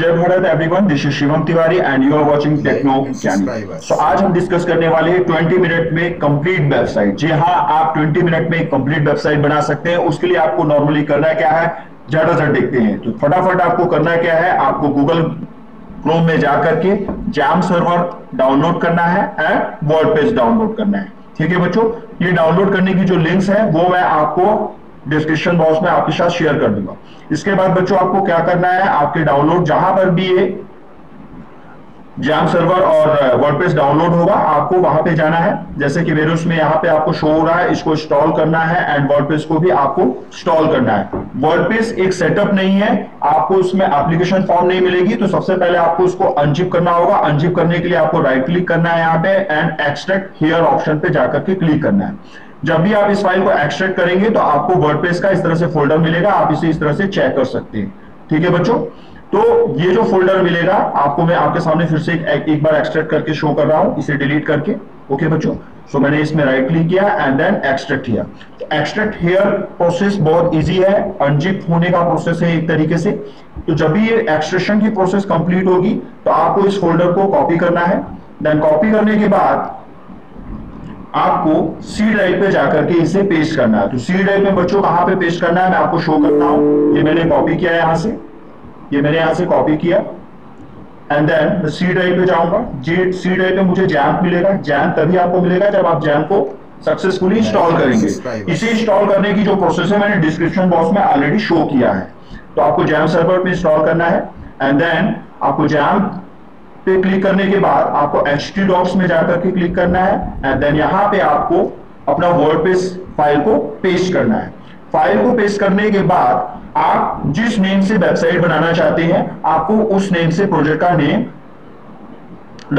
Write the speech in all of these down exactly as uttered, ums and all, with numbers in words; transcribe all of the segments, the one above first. जय Bharat everyone, this is Shivam Tiwari and you are watching techno channel. So आज हम discuss करने वाले हैं बीस मिनट में कंप्लीट वेबसाइट। जी हाँ, आप बीस मिनट में कंप्लीट वेबसाइट बना सकते हैं। उसके लिए आपको नॉर्मली करना क्या है, ज्यादातर देखते हैं, तो फटाफट आपको करना क्या है, आपको गूगल क्रोम में जाकर के जाम सर्वर डाउनलोड करना है एंड वर्डप्रेस डाउनलोड करना है। ठीक है बच्चों, ये डाउनलोड करने की जो लिंक्स है वो मैं आपको डिस्क्रिप्शन बॉक्स में आपके साथ शेयर कर दूंगा। इसके बाद बच्चों आपको क्या करना है, आपके डाउनलोड जहां पर भी ये जाम सर्वर और वर्डप्रेस डाउनलोड होगा आपको वहां पे जाना है। जैसे कि मेरे उसमें यहाँ पे आपको शो हो रहा है, इसको इंस्टॉल करना है एंड वर्डप्रेस को भी आपको इंस्टॉल करना है। वर्डप्रेस एक सेटअप नहीं है, आपको उसमें एप्लीकेशन फॉर्म नहीं मिलेगी, तो सबसे पहले आपको उसको अनजिप करना होगा। अनजिप करने के लिए आपको राइट क्लिक करना है यहाँ पे एंड एक्सट्रैक्ट हियर ऑप्शन पे जाकर के क्लिक करना है। जब भी आप इस फाइल को एक्सट्रैक्ट करेंगे तो आपको वर्डप्रेस का इस तरह से फोल्डर मिलेगा, आप इसे इस तरह से चेक कर सकते हैं। ठीक है बच्चों, तो ये जो फोल्डर मिलेगा आपको, मैं आपके सामने फिर से एक, एक बार एक्सट्रैक्ट करके शो कर रहा हूं, इसे डिलीट करके। ओके बच्चों, सो मैंने इसमें राइट क्लिक किया एंड देन एक्सट्रैक्ट हियर। तो एक्सट्रैक्ट हियर प्रोसेस बहुत इजी है, अनजिप होने का प्रोसेस है एक तरीके से। तो जब भी ये एक्सट्रैक्शन की प्रोसेस कंप्लीट होगी तो आपको इस फोल्डर को कॉपी करना है। देन कॉपी करने के बाद आपको सी ड्राइव पे जाकर के इसे पेस्ट करना है। तो सी ड्राइव में बच्चों कहाँ पे पेस्ट करना है, मैं आपको शो करता हूं। ये मैंने कॉपी किया है यहाँ से, ये मैंने यहाँ से कॉपी किया एंड देन सी ड्राइव पे जाऊंगा। जी सी ड्राइव पे मुझे जैम्प मिलेगा। जैम्प तभी आपको मिलेगा जब आप जैम्प को सक्सेसफुली इंस्टॉल करेंगे। इसे इंस्टॉल करने की जो प्रोसेस है मैंने डिस्क्रिप्शन बॉक्स में ऑलरेडी शो किया है। तो आपको जैम्प सर्वर पे इंस्टॉल करना है एंड देन आपको जैम्प पे क्लिक करने के बाद आपको एच टी डॉक्स में जाकर के क्लिक करना है एंड देन यहाँ पे आपको अपना वर्डप्रेस फाइल को पेस्ट करना है। फाइल को पेस्ट करने के बाद आप जिस नेम से वेबसाइट बनाना चाहते हैं आपको उस नेम से प्रोजेक्ट का नेम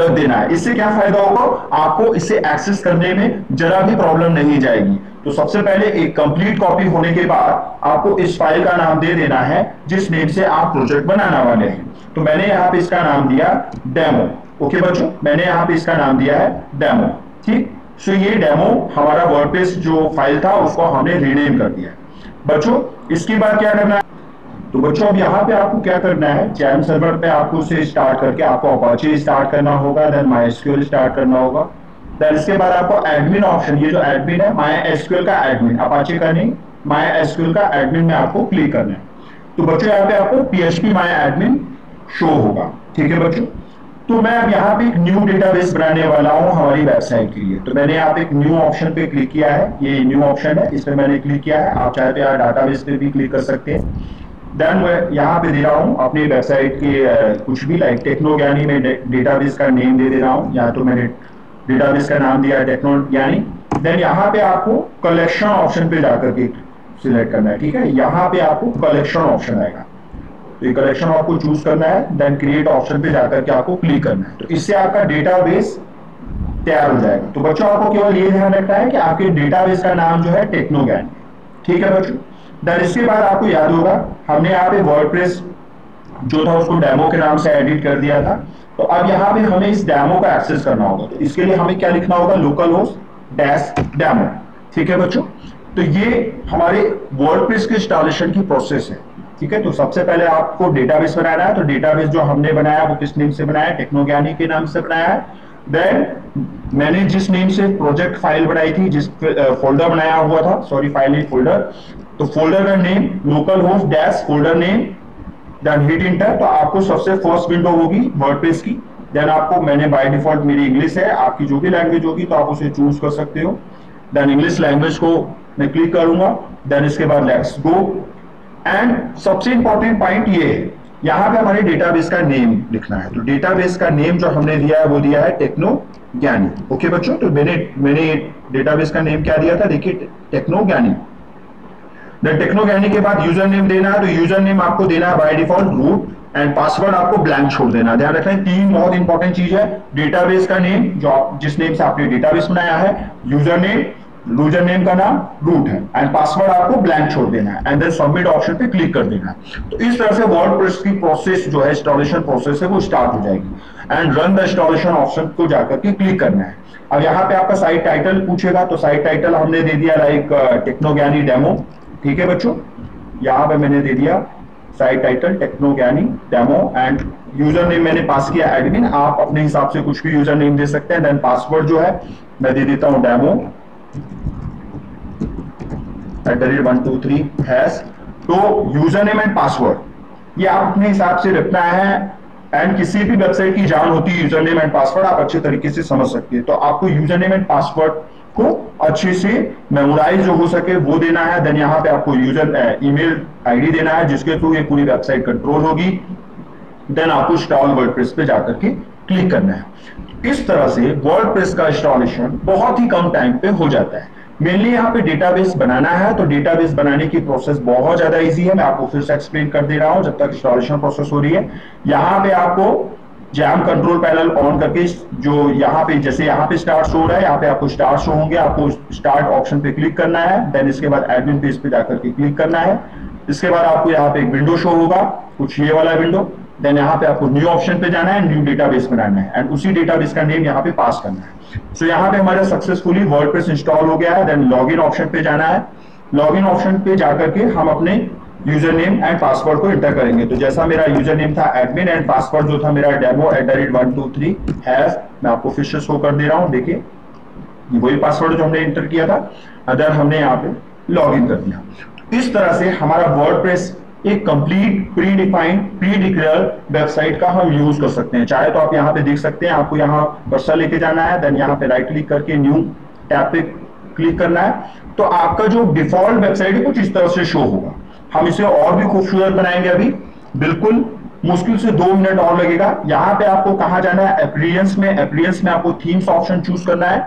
रख देना है। इससे क्या फायदा होगा, आपको इसे एक्सेस करने में जरा भी प्रॉब्लम नहीं जाएगी। तो सबसे पहले एक कंप्लीट कॉपी होने के बाद आपको इस फाइल का नाम दे देना है जिस नेम से आप प्रोजेक्ट बनाना वाले हैं। तो मैंने यहाँ पे इसका नाम दिया डेमो। ओके बच्चों, मैंने यहाँ पे इसका नाम दिया है डेमो। ठीक, सो ये डेमो हमारा वर्डप्रेस जो फाइल था उसको हमने रीनेम कर दिया। बच्चों इसके बाद क्या करना है, तो बच्चों अब यहाँ पे आपको क्या करना है, जाम सर्वर पे आपको उसे स्टार्ट करके आपको अपाचे स्टार्ट करना होगा, then My S Q L start करना होगा। देन इसके बाद आपको एडमिन ऑप्शन, ये जो एडमिन है माई एस क्यू एल का एडमिन, अपाचे का नहीं, माई एस क्यू एल का एडमिन में आपको क्लिक करना है। तो बच्चों यहाँ पे आपको P H P My admin show होगा। ठीक है बच्चों, तो मैं अब यहाँ पे एक न्यू डेटाबेस बनाने वाला हूँ हमारी वेबसाइट के लिए। तो मैंने यहाँ पे एक न्यू ऑप्शन पे क्लिक किया है, ये न्यू ऑप्शन है, इस पर मैंने क्लिक किया है। आप चाहे तो यहाँ डाटाबेस पे भी क्लिक कर सकते हैं। देन मैं यहाँ पे दे रहा हूँ अपनी वेबसाइट के कुछ भी, लाइक टेक्नो ज्ञानी में डेटाबेस का नेम दे दे रहा हूँ। यहाँ तो मैंने डेटाबेस का नाम दिया है टेक्नो ज्ञानी। देन यहाँ पे आपको कलेक्शन ऑप्शन पे जाकर के सिलेक्ट करना है। ठीक है, यहाँ पे आपको कलेक्शन ऑप्शन आएगा, तो ये कलेक्शन आपको चूज करना है। देन क्रिएट ऑप्शन पे जाकर के आपको क्लिक करना है। तो इससे आपका डेटाबेस तैयार हो जाएगा। तो बच्चों आपको केवल ये ध्यान रखना है कि आपके डेटाबेस का नाम जो है टेक्नो ज्ञानी। ठीक है बच्चों, इसके बाद आपको याद होगा हमने यहाँ पे वर्डप्रेस जो था उसको डेमो के नाम से एडिट कर दिया था। तो अब यहाँ पे हमें इस डेमो का एक्सेस करना होगा। तो इसके लिए हमें क्या लिखना होगा, लोकल होस्ट डैश डेमो। ठीक है बच्चों, तो ये हमारे वर्डप्रेस के इंस्टॉलेशन की प्रोसेस है। ठीक है, तो सबसे पहले आपको डेटाबेस बनाना है। तो डेटाबेस जो हमने बनाया वो किस नेम से बनाया, टेक्नो ज्ञानी के नाम से बनाया है। देन मैंने जिस नेम से प्रोजेक्ट फाइल बनाई थी, जिस फोल्डर बनाया हुआ था, सॉरी फाइल नहीं फोल्डर, तो फोल्डर का name local host dash folder name, then hit enter. तो आपको सबसे फर्स्ट विंडो होगी वर्डप्रेस की। देन आपको मैंने बाय डिफॉल्ट मेरी इंग्लिश है, आपकी जो भी लैंग्वेज होगी तो आप उसे चूज कर सकते हो। देन इंग्लिश लैंग्वेज को मैं क्लिक करूंगा। देन इसके बाद लेट्स गो एंड सबसे इंपॉर्टेंट पॉइंट ये है, यहाँ पे हमारे डेटाबेस का नेम लिखना है। तो डेटाबेस का नेम जो हमने दिया है वो दिया है टेक्नो ज्ञानी। ओके बच्चों, तो मैंने मैंने डेटाबेस का नेम क्या दिया था, देखिए टेक्नो ज्ञानी। देन टेक्नो ज्ञानी के बाद यूजर नेम देना है। तो यूजर नेम आपको देना है by default root and password आपको ब्लैंक छोड़ देना। ध्यान रखना है, तीन बहुत इंपॉर्टेंट चीज है, डेटाबेस का नेम जो आप जिस नेम से आपने डेटाबेस बनाया है, यूजर नेम, यूजर नेम का नाम रूट है एंड पासवर्ड आपको ब्लैंक छोड़ देना है एंड देन सबमिट ऑप्शन पे क्लिक कर देना है। तो इस तरह से वर्डप्रेस की प्रोसेस जो है, इंस्टॉलेशन प्रोसेस है, वो स्टार्ट हो जाएगी and run the installation option को जाकर के क्लिक करना है। अब यहाँ पे आपका साइट टाइटल पूछेगा, तो साइट टाइटल हमने दे दिया लाइक टेक्नो ज्ञानी डेमो। ठीक है बच्चों, यहाँ पे मैंने दे दिया site title techno Gyani demo and user name मैंने पास किया एडमिन, आप अपने हिसाब से कुछ भी यूजर नेम दे सकते हैं। देन पासवर्ड जो है मैं दे देता हूं demo at the rate one two three hash. तो यूजर नेम एंड पासवर्ड ये आप अपने हिसाब से रखना है, एंड किसी भी वेबसाइट की जान होती है यूजर नेम एंड पासवर्ड, आप अच्छे तरीके से समझ सकते हैं। तो आपको यूजर नेम एंड पासवर्ड को अच्छे से मेमोराइज जो हो सके वो देना है। देन यहाँ पे आपको यूजर ईमेल आईडी देना है जिसके थ्रू ये पूरी वेबसाइट कंट्रोल होगी। देन आपको इंस्टॉल वर्डप्रेस पे जाकर के क्लिक करना है। इस तरह से वर्डप्रेस का इंस्टॉलेशन बहुत ही कम टाइम पे हो जाता है। मेनली यहाँ पे डेटाबेस बनाना है, तो डेटाबेस बनाने की प्रोसेस बहुत ज्यादा इजी है। मैं आपको फिर से एक्सप्लेन कर दे रहा हूँ जब तक इंस्टॉलेशन प्रोसेस हो रही है। यहाँ पे आपको जैम कंट्रोल पैनल ऑन करके जो यहाँ पे जैसे यहाँ पे स्टार शो हो रहा है, यहाँ पे आपको स्टार शो होंगे, आपको स्टार्ट ऑप्शन पे क्लिक करना है। देन इसके बाद एडमिन पेज पे जाकर के क्लिक करना है। इसके बाद आपको यहाँ पे एक विंडो शो होगा, कुछ ये वाला विंडो। देन यहाँ पे आपको न्यू ऑप्शन पे जाना है, न्यू डेटाबेस बनाना है एंड उसी डेटाबेस का नेम यहाँ पे पास करना है। सो so, यहाँ पे हमारा सक्सेसफुली वर्डप्रेस इंस्टॉल हो गया है। देन लॉगिन ऑप्शन पे जाना है, लॉगिन ऑप्शन पे जाकर के हम अपने यूजर नेम एंड पासवर्ड को एंटर करेंगे। तो जैसा मेरा यूजर नेम था एडमिन एंड पासवर्ड जो था मेरा demo at the rate one two three hash, मैं आपको फिर से शो कर दे रहा हूँ। देखिए वही पासवर्ड जो हमने एंटर किया था, अदर हमने यहाँ पे लॉग इन कर दिया। इस तरह से हमारा वर्डप्रेस एक complete predefined predeclare website का हम यूज कर सकते हैं। चाहे तो आप यहाँ पे देख सकते हैं, आपको यहाँ कर्सर लेके जाना है, देन यहाँ पे राइट क्लिक करके न्यू टैब पे क्लिक करना है। तो आपका जो डिफॉल्ट वेबसाइट है कुछ इस तरह से शो होगा। हम इसे और भी खूबसूरत बनाएंगे, अभी बिल्कुल मुश्किल से दो मिनट और लगेगा। यहाँ पे आपको कहाँ जाना है, अपीयरेंस में। अपीयरेंस में आपको थीम्स ऑप्शन चूज करना है।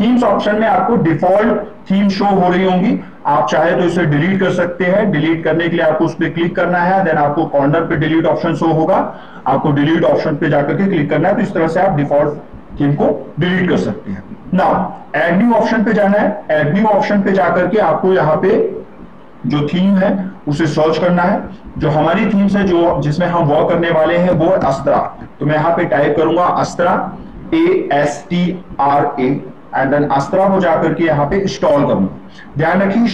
थीम्स ऑप्शन में आपको डिफॉल्ट थीम शो हो रही होंगी, आप चाहे तो इसे डिलीट कर सकते हैं। डिलीट करने के लिए आपको उस पर क्लिक करना है। देन आपको कॉर्नर पे डिलीट ऑप्शन शो होगा, आपको डिलीट ऑप्शन पे जाकर के क्लिक करना है। तो इस तरह से आप डिफॉल्ट थीम को डिलीट कर सकते हैं। नाउ ऐड न्यू ऑप्शन पे जाना है। ऐड न्यू ऑप्शन पे जाकर के आपको यहाँ पे जो थीम है उसे सर्च करना है। जो हमारी थीम्स है जो जिसमें हम वर्क करने वाले हैं वो अस्त्रा। तो मैं यहाँ पे टाइप करूंगा Astra A S T R A and then Astra को जाकर के यहाँ पे इंस्टॉल करूंगा। ध्यान रखिए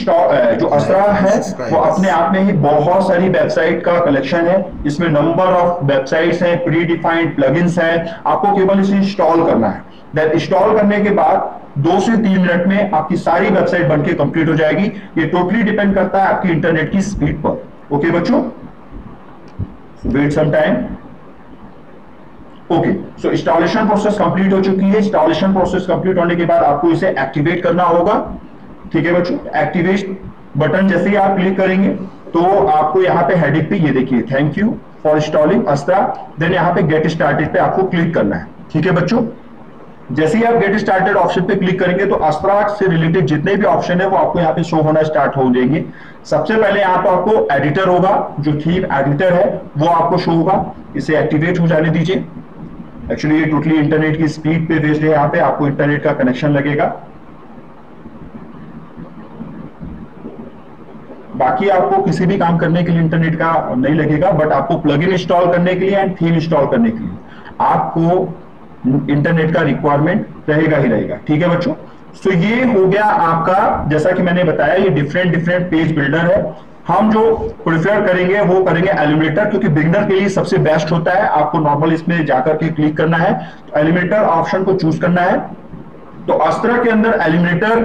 जो अस्त्रा है वो अपने आप में ही बहुत सारी वेबसाइट का कलेक्शन है। इसमें नंबर ऑफ वेबसाइट्स हैं, प्री डिफाइंड प्लगइन्स हैं। आपको केवल इसे इंस्टॉल करना है। देन इंस्टॉल करने के बाद दो से तीन मिनट में आपकी सारी वेबसाइट बनके कंप्लीट हो जाएगी। ये टोटली डिपेंड करता है आपकी इंटरनेट की स्पीड पर। ओके okay, बच्चों wait some time. Okay so installation process complete हो चुकी है। इंस्टॉलेशन प्रोसेस कंप्लीट होने के बाद आपको इसे एक्टिवेट करना होगा। ठीक है बच्चों, एक्टिवेट बटन जैसे ही आप क्लिक करेंगे तो आपको यहाँ पे हेडिंग पे ये देखिए thank you for installing Astra. Then यहाँ पे गेट स्टार्टेड पे आपको क्लिक करना है। ठीक है बच्चों, जैसे ही आप गेट स्टार्टेड ऑप्शन पे क्लिक करेंगे तो अस्त्रा से रिलेटेड जितने भी ऑप्शन है वो आपको यहाँ पे शो होना स्टार्ट हो जाएंगे। सबसे पहले यहाँ पे आपको एडिटर होगा, जो थीम एडिटर है वो आपको शो होगा। इसे एक्टिवेट हो जाने दीजिए। एक्चुअली ये टोटली इंटरनेट की स्पीड पे बेस्ड है, यहाँ पे आपको इंटरनेट का कनेक्शन लगेगा। बाकी आपको किसी भी काम करने के लिए इंटरनेट का नहीं लगेगा, बट आपको प्लगइन इंस्टॉल करने के लिए एंड थीम इंस्टॉल करने के लिए आपको इंटरनेट का रिक्वायरमेंट रहेगा ही रहेगा। ठीक है बच्चों, तो ये हो गया आपका, जैसा कि मैंने बताया ये डिफरेंट डिफरेंट पेज बिल्डर है। हम जो प्रिफर करेंगे वो करेंगे एलिमेंटर, क्योंकि बिगिनर के लिए सबसे बेस्ट होता है। आपको नॉर्मल इसमें जाकर के क्लिक करना है, तो एलिमेंटर ऑप्शन को चूज करना है। तो अस्त्रा के अंदर एलिमेंटर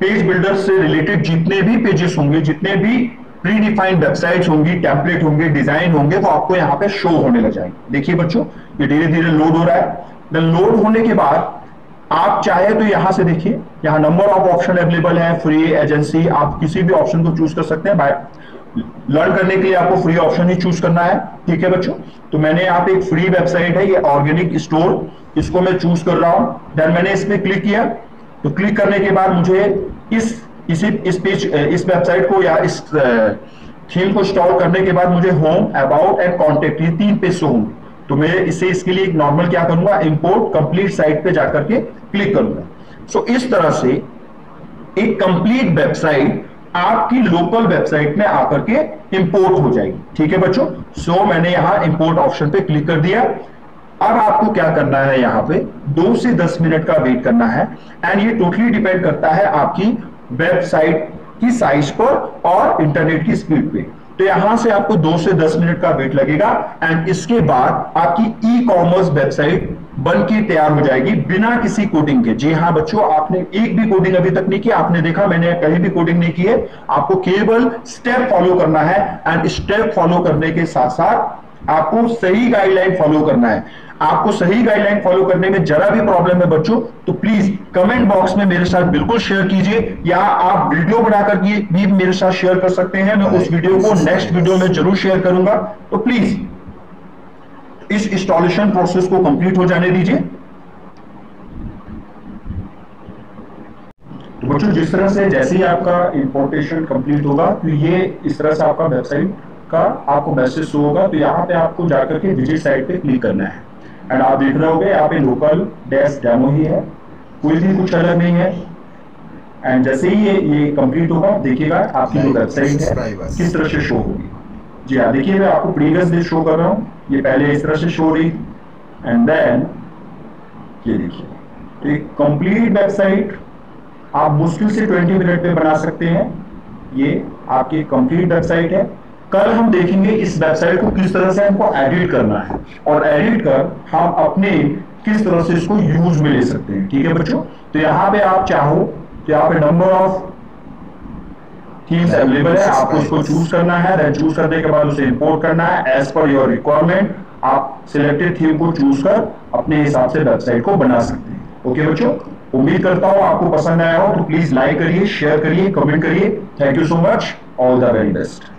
पेज बिल्डर से रिलेटेड जितने भी पेजेस होंगे, जितने भी प्री डिफाइंड वेबसाइट होंगी, टेम्पलेट होंगे, डिजाइन होंगे, वो आपको यहाँ पे शो होने लग जाएंगे। देखिए बच्चों ये धीरे धीरे लोड हो रहा है। लोड होने के बाद आप चाहे तो यहां से देखिए, यहाँ नंबर ऑफ ऑप्शन अवेलेबल है, फ्री एजेंसी, आप किसी भी ऑप्शन को चूज कर सकते हैं। लर्न करने के लिए आपको फ्री ऑप्शन ही चूज करना है। ठीक है बच्चों, तो मैंने यहाँ पे एक फ्री वेबसाइट है ये ऑर्गेनिक स्टोर, इसको मैं चूज कर रहा हूं। देन मैंने इसमें क्लिक किया, तो क्लिक करने के बाद मुझे इस इसी इस पेज इस वेबसाइट को या इस थीम को इंस्टॉल करने के बाद मुझे होम, अबाउट एंड कॉन्टेक्ट ये तीन पेज शो होंगे। तो मैं इसे इसके लिए एक नॉर्मल क्या करूंगा, इंपोर्ट कंप्लीट साइट पे जाकर के क्लिक करूंगा। सो so, इस तरह से एक कंप्लीट वेबसाइट आपकी लोकल वेबसाइट में आकर के इंपोर्ट हो जाएगी। ठीक है बच्चों, सो so, मैंने यहाँ इंपोर्ट ऑप्शन पे क्लिक कर दिया। अब आपको क्या करना है, यहाँ पे दो से दस मिनट का वेट करना है। एंड ये टोटली डिपेंड करता है आपकी वेबसाइट की साइज पर और इंटरनेट की स्पीड पे। तो यहां से आपको दो से दस मिनट का वेट लगेगा एंड इसके बाद आपकी ई कॉमर्स वेबसाइट बनके तैयार हो जाएगी बिना किसी कोडिंग के। जी हाँ बच्चों, आपने एक भी कोडिंग अभी तक नहीं की, आपने देखा मैंने कहीं भी कोडिंग नहीं की है। आपको केवल स्टेप फॉलो करना है एंड स्टेप फॉलो करने के साथ साथ आपको सही गाइडलाइन फॉलो करना है। आपको सही गाइडलाइन फॉलो करने में जरा भी प्रॉब्लम है बच्चों तो प्लीज कमेंट बॉक्स में मेरे साथ बिल्कुल शेयर कीजिए, या आप वीडियो बनाकर भी मेरे साथ शेयर कर सकते हैं, मैं उस वीडियो को नेक्स्ट वीडियो में जरूर शेयर करूंगा। तो प्लीज इस इंस्टॉलेशन प्रोसेस को कंप्लीट हो जाने दीजिए। तो बच्चों जिस तरह से जैसे ही आपका इंपोर्टेशन कंप्लीट होगा तो ये इस तरह से आपका वेबसाइट का आपको मैसेज शो होगा। तो यहाँ पे आपको जाकर के विजिट साइट पे क्लिक करना है एंड आप देख रहे होंगे यहाँ पे लोकल डैश डेमो ही है, कोई भी कुछ अलग नहीं है। एंड जैसे ही ये ये कंप्लीट होगा देखिएगा आपकी जो वेबसाइट है किस तरह से शो होगी। जी हाँ, देखिए मैं आपको प्रीवियस डे शो कर रहा हूँ, ये पहले इस तरह से शो रही एंड देन ये देखिए एक कंप्लीट वेबसाइट आप मुश्किल से बीस मिनट में बना सकते हैं। ये आपकी कंप्लीट वेबसाइट है। कल हम देखेंगे इस वेबसाइट को किस तरह से हमको एडिट करना है और एडिट कर हम अपने किस तरह से इसको यूज में ले सकते हैं। ठीक है बच्चों, तो यहाँ पे आप चाहो तो यहाँ पे नंबर ऑफ थीम्स अवेलेबल है, आपको इसको चूज करना है। चूज करने के बाद उसे इंपोर्ट करना है एज पर योर रिक्वायरमेंट। आप सिलेक्टेड थीम को चूज कर अपने हिसाब से वेबसाइट को बना सकते हैं। ओके बच्चों, उम्मीद करता हूँ आपको पसंद आया हो, तो प्लीज लाइक करिए, शेयर करिए, कमेंट करिए। Thank you so much, all the very best.